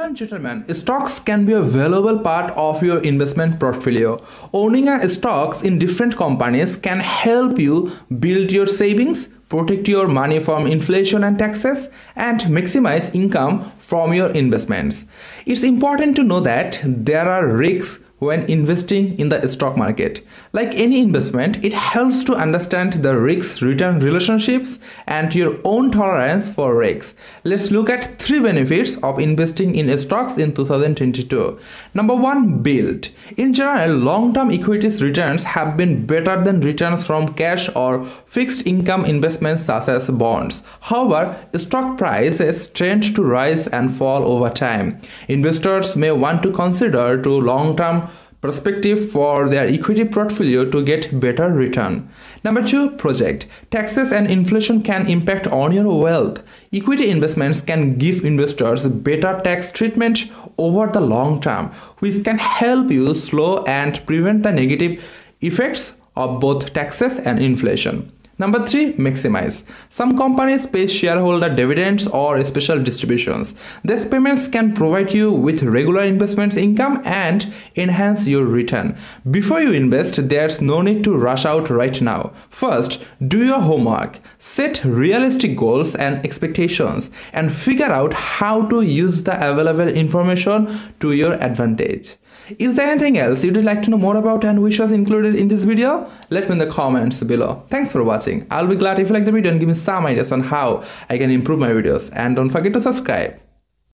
Ladies and gentlemen, stocks can be a valuable part of your investment portfolio. Owning stocks in different companies can help you build your savings, protect your money from inflation and taxes, and maximize income from your investments. It's important to know that there are risks when investing in the stock market. Like any investment, it helps to understand the risk-return relationships and your own tolerance for risks. Let's look at three benefits of investing in stocks in 2022. Number one, build. In general, long-term equities returns have been better than returns from cash or fixed income investments such as bonds. However, stock prices tend to rise and fall over time. Investors may want to consider to long-term perspective for their equity portfolio to get better return. Number two, project. Taxes and inflation can impact on your wealth. Equity investments can give investors better tax treatment over the long term, which can help you slow and prevent the negative effects of both taxes and inflation. Number three, maximize. Some companies pay shareholder dividends or special distributions. These payments can provide you with regular investment income and enhance your return. Before you invest, there's no need to rush out right now. First, do your homework. Set realistic goals and expectations and figure out how to use the available information to your advantage. Is there anything else you'd like to know more about and which was included in this video? Let me in the comments below. Thanks for watching. I'll be glad if you like the video and give me some ideas on how I can improve my videos. And don't forget to subscribe.